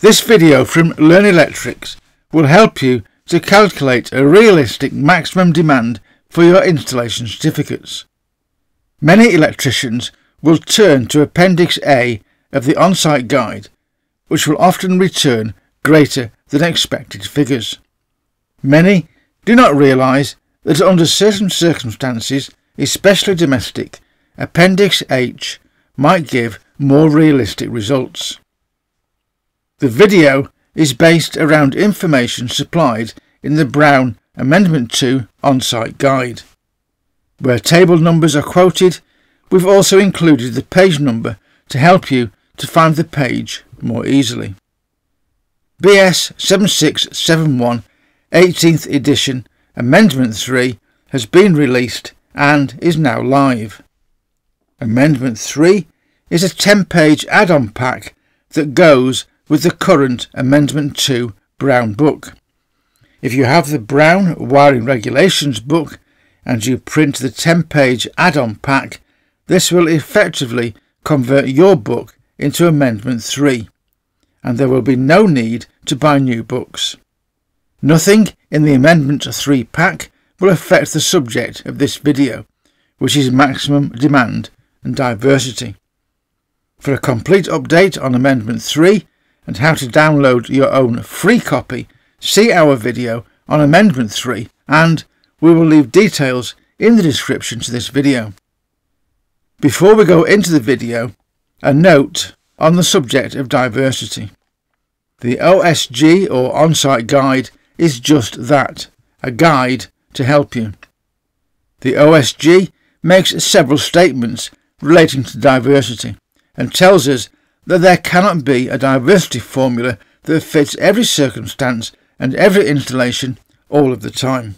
This video from Learn Electrics will help you to calculate a realistic maximum demand for your installation certificates. Many electricians will turn to Appendix A of the On-Site Guide, which will often return greater than expected figures. Many do not realise that under certain circumstances, especially domestic, Appendix H might give more realistic results. The video is based around information supplied in the Brown Amendment 2 on-site guide. Where table numbers are quoted, we've also included the page number to help you to find the page more easily. BS 7671 18th edition Amendment 3 has been released and is now live. Amendment 3 is a 10-page add-on pack that goes with the current Amendment 2 Brown book. If you have the Brown Wiring Regulations book and you print the 10-page add-on pack, this will effectively convert your book into Amendment 3, and there will be no need to buy new books. Nothing in the Amendment 3 pack will affect the subject of this video, which is maximum demand and diversity. For a complete update on Amendment 3, and how to download your own free copy, see our video on Amendment 3, and we will leave details in the description to this video. Before we go into the video, a note on the subject of diversity. The OSG or on-site guide is just that, a guide to help you. The OSG makes several statements relating to diversity and tells us that there cannot be a diversity formula that fits every circumstance and every installation all of the time.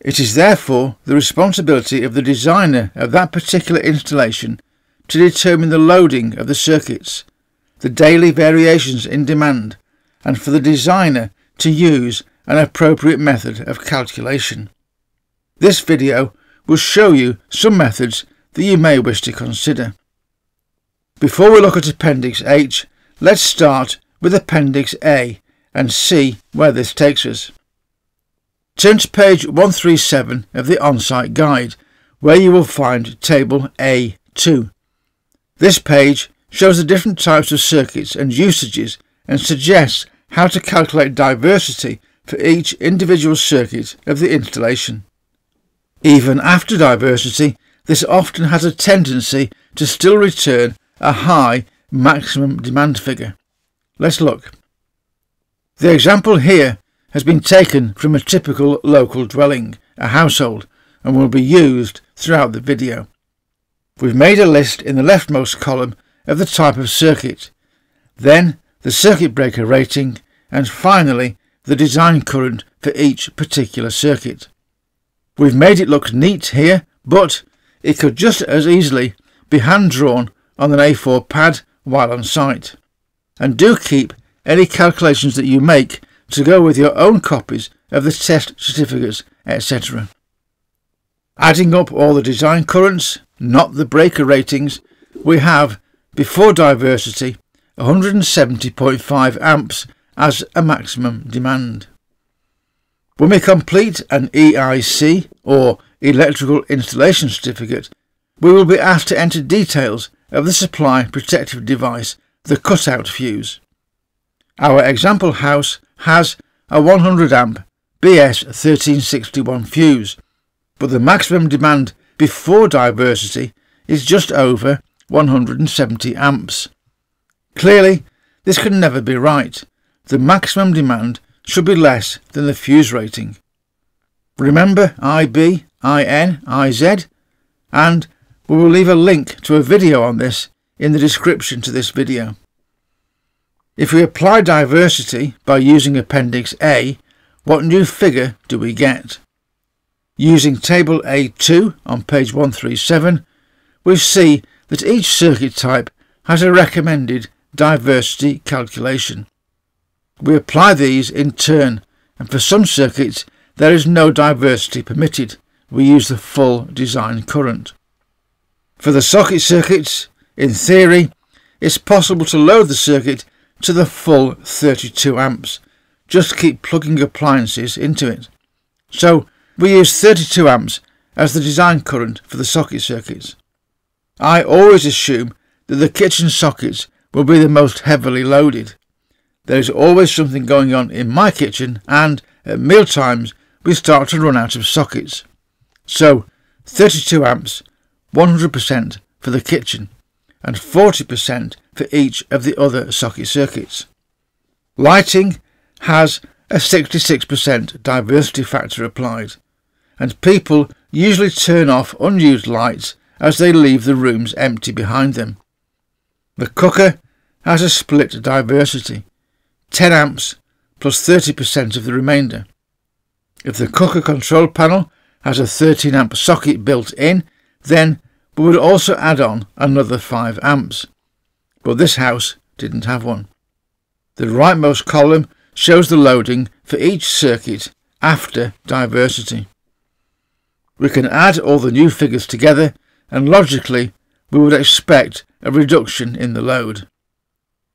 It is therefore the responsibility of the designer of that particular installation to determine the loading of the circuits, the daily variations in demand, and for the designer to use an appropriate method of calculation. This video will show you some methods that you may wish to consider. Before we look at Appendix H, let's start with Appendix A and see where this takes us. Turn to page 137 of the on-site guide, where you will find Table A2. This page shows the different types of circuits and usages and suggests how to calculate diversity for each individual circuit of the installation. Even after diversity, this often has a tendency to still return a high maximum demand figure. Let's look. The example here has been taken from a typical local dwelling, a household, and will be used throughout the video. We've made a list in the leftmost column of the type of circuit, then the circuit breaker rating, and finally the design current for each particular circuit. We've made it look neat here, but it could just as easily be hand-drawn on an A4 pad while on site. And do keep any calculations that you make to go with your own copies of the test certificates, etc. Adding up all the design currents, not the breaker ratings, we have, before diversity, 170.5 amps as a maximum demand. When we complete an EIC or Electrical Installation Certificate, we will be asked to enter details of the supply protective device, the cutout fuse. Our example house has a 100 amp BS 1361 fuse, but the maximum demand before diversity is just over 170 amps. Clearly, this can never be right. The maximum demand should be less than the fuse rating. Remember IB, IN, IZ, and we will leave a link to a video on this in the description to this video. If we apply diversity by using Appendix A, what new figure do we get? Using Table A2 on page 137, we see that each circuit type has a recommended diversity calculation. We apply these in turn, and for some circuits there is no diversity permitted. We use the full design current. For the socket circuits, in theory, it's possible to load the circuit to the full 32 amps. Just keep plugging appliances into it. So we use 32 amps as the design current for the socket circuits. I always assume that the kitchen sockets will be the most heavily loaded. There is always something going on in my kitchen, and at meal times we start to run out of sockets. So 32 amps, 100% for the kitchen and 40% for each of the other socket circuits. Lighting has a 66% diversity factor applied, and people usually turn off unused lights as they leave the rooms empty behind them. The cooker has a split diversity, 10 amps plus 30% of the remainder. If the cooker control panel has a 13 amp socket built in, then we would also add on another 5 amps. But this house didn't have one. The rightmost column shows the loading for each circuit after diversity. We can add all the new figures together and logically we would expect a reduction in the load.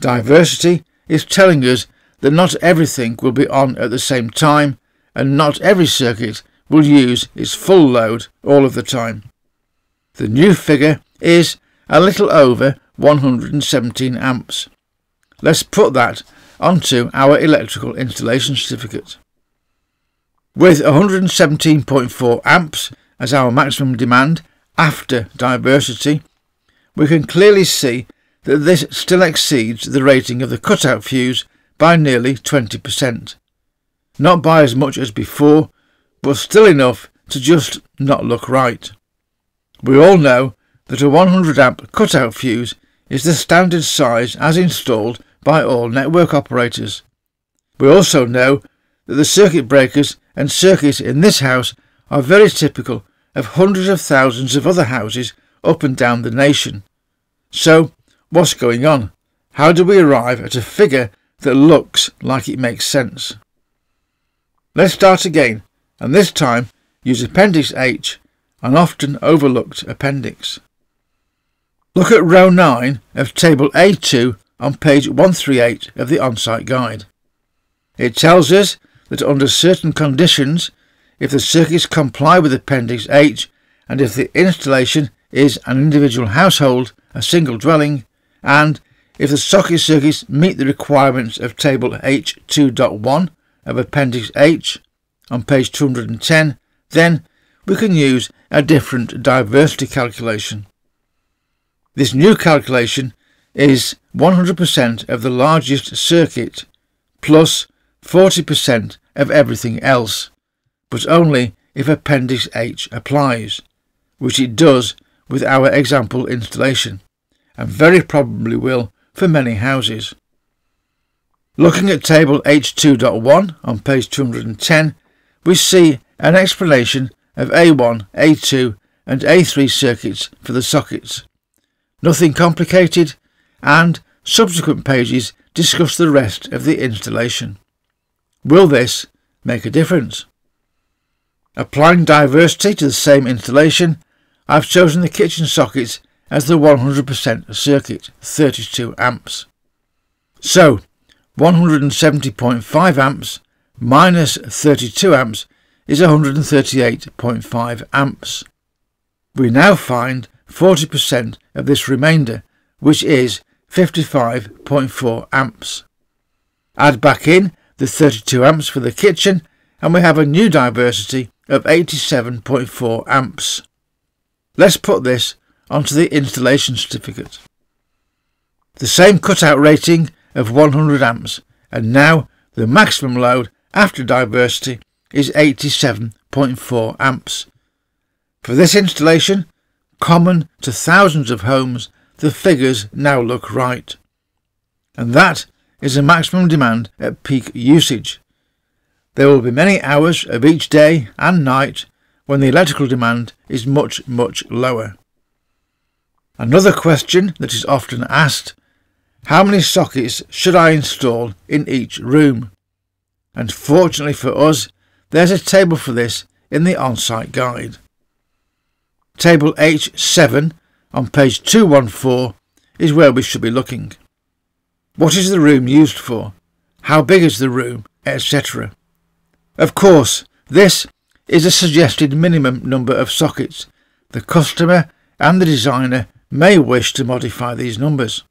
Diversity is telling us that not everything will be on at the same time, and not every circuit will use its full load all of the time. The new figure is a little over 117 amps. Let's put that onto our electrical installation certificate. With 117.4 amps as our maximum demand after diversity, we can clearly see that this still exceeds the rating of the cutout fuse by nearly 20%. Not by as much as before, but still enough to just not look right. We all know that a 100 amp cutout fuse is the standard size as installed by all network operators. We also know that the circuit breakers and circuits in this house are very typical of hundreds of thousands of other houses up and down the nation. So, what's going on? How do we arrive at a figure that looks like it makes sense? Let's start again, and this time use Appendix H, an often overlooked appendix. Look at row 9 of Table A2 on page 138 of the On-Site Guide. It tells us that under certain conditions, if the circuits comply with Appendix H and if the installation is an individual household, a single dwelling, and if the socket circuits meet the requirements of Table H2.1 of Appendix H on page 210, then we can use a different diversity calculation. This new calculation is 100% of the largest circuit plus 40% of everything else, but only if Appendix H applies, which it does with our example installation, and very probably will for many houses. Looking at Table H2.1 on page 210, we see an explanation of A1, A2 and A3 circuits for the sockets. Nothing complicated, and subsequent pages discuss the rest of the installation. Will this make a difference? Applying diversity to the same installation, I've chosen the kitchen sockets as the 100% circuit, 32 amps. So, 170.5 amps minus 32 amps is 138.5 amps. We now find 40% of this remainder, which is 55.4 amps. Add back in the 32 amps for the kitchen and we have a new diversity of 87.4 amps. Let's put this onto the installation certificate. The same cutout rating of 100 amps, and now the maximum load after diversity is 87.4 amps. For this installation, common to thousands of homes, the figures now look right. And that is the maximum demand at peak usage. There will be many hours of each day and night when the electrical demand is much, much lower. Another question that is often asked: how many sockets should I install in each room? And fortunately for us, there's a table for this in the on-site guide. Table H7 on page 214 is where we should be looking. What is the room used for? How big is the room? Etc. Of course, this is a suggested minimum number of sockets. The customer and the designer may wish to modify these numbers.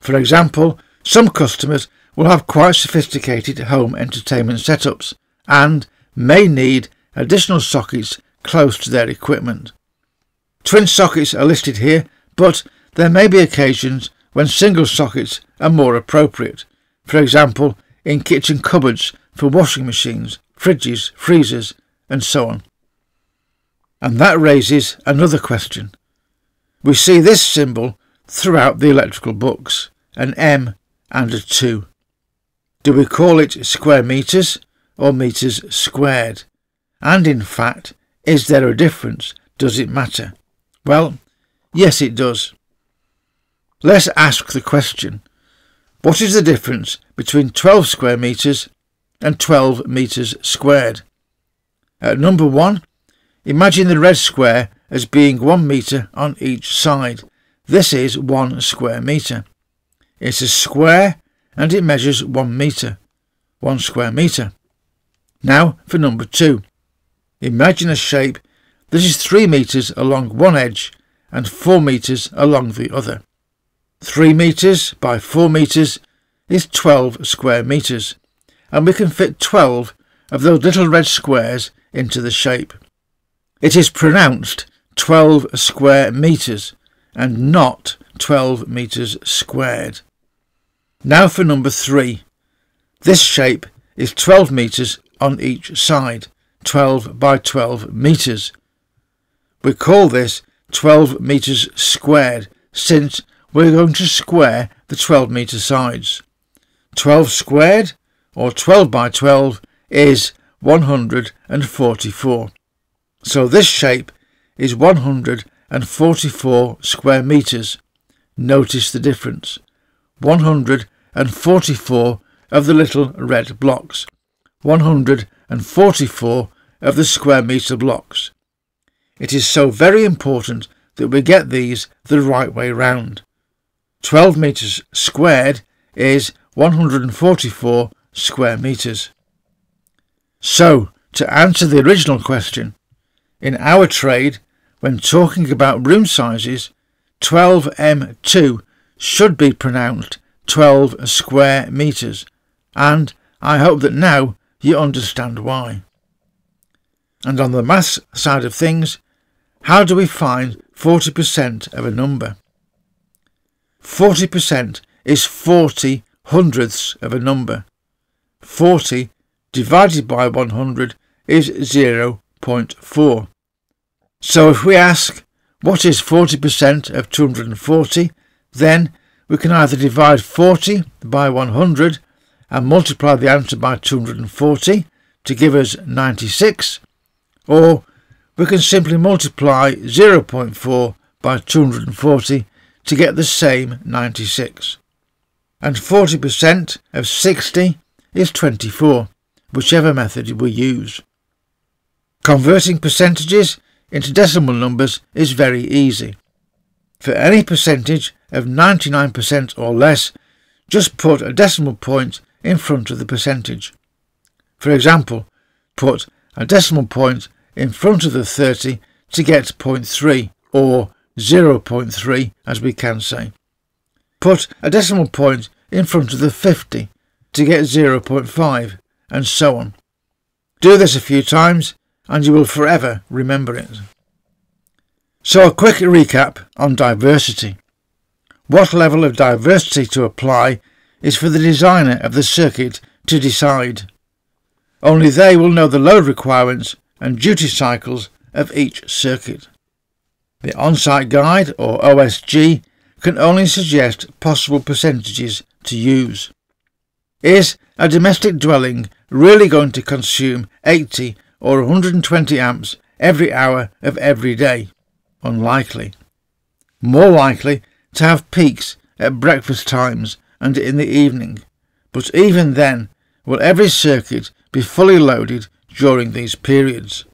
For example, some customers will have quite sophisticated home entertainment setups and may need additional sockets close to their equipment. Twin sockets are listed here, but there may be occasions when single sockets are more appropriate, for example in kitchen cupboards for washing machines, fridges, freezers and so on. And that raises another question. We see this symbol throughout the electrical books, an M and a 2. Do we call it square meters or meters squared? And in fact, is there a difference? Does it matter? Well, yes it does. Let's ask the question. What is the difference between 12 square meters and 12 meters squared? At number 1, imagine the red square as being 1 meter on each side. This is 1 square meter. It's a square and it measures 1 meter. 1 square meter. Now for number 2. Imagine a shape that is 3 meters along one edge and 4 meters along the other. 3 meters by 4 meters is 12 square meters, and we can fit 12 of those little red squares into the shape. It is pronounced 12 square meters and not 12 meters squared. Now for number 3. This shape is 12 meters on each side, 12 by 12 meters. We call this 12 meters squared since we're going to square the 12 meter sides. 12 squared or 12 by 12 is 144. So this shape is 144 square meters. Notice the difference. 144 of the little red blocks. 144 of the square meter blocks. It is so very important that we get these the right way round. 12 meters squared is 144 square meters. So, to answer the original question, in our trade, when talking about room sizes, 12m2 should be pronounced 12 square meters, and I hope that now you understand why. And on the maths side of things, how do we find 40% of a number? 40% is 40 hundredths of a number. 40 divided by 100 is 0.4. So if we ask, what is 40% of 240? Then we can either divide 40 by 100 and multiply the answer by 240 to give us 96, or we can simply multiply 0.4 by 240 to get the same 96. And 40% of 60 is 24, whichever method we use. Converting percentages into decimal numbers is very easy. For any percentage of 99% or less, just put a decimal point in front of the percentage. For example, put a decimal point in front of the 30 to get 0.3 or 0.3 as we can say. Put a decimal point in front of the 50 to get 0.5 and so on. Do this a few times and you will forever remember it. So a quick recap on diversity. What level of diversity to apply is for the designer of the circuit to decide. Only they will know the load requirements and duty cycles of each circuit. The On-Site Guide or OSG can only suggest possible percentages to use. Is a domestic dwelling really going to consume 80 or 120 amps every hour of every day? Unlikely. More likely to have peaks at breakfast times and in the evening, but even then will every circuit be fully loaded during these periods?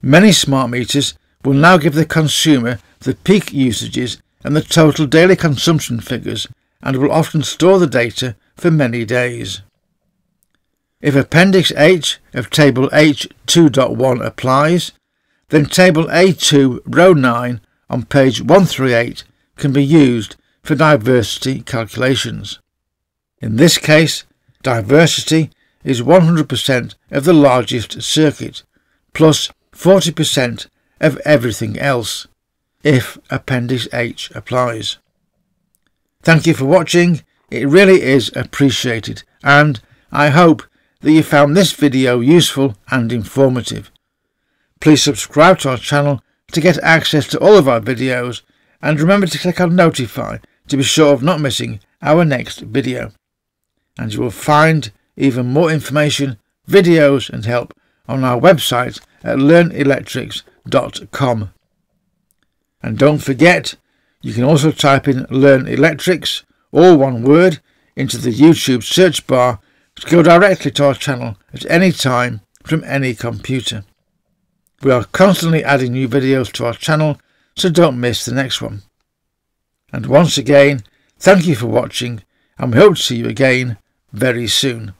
Many smart meters will now give the consumer the peak usages and the total daily consumption figures and will often store the data for many days. If Appendix H of Table H2.1 applies, then Table A2, Row 9 on page 138 can be used for diversity calculations. In this case, diversity is 100% of the largest circuit, plus 40% of everything else, if Appendix H applies. Thank you for watching, it really is appreciated, and I hope that you found this video useful and informative. Please subscribe to our channel to get access to all of our videos, and remember to click on notify to be sure of not missing our next video. And you will find even more information, videos and help on our website at learnelectrics.com. And don't forget, you can also type in Learn Electrics, all one word, into the YouTube search bar to go directly to our channel at any time from any computer. We are constantly adding new videos to our channel, so don't miss the next one. And once again, thank you for watching, and we hope to see you again very soon.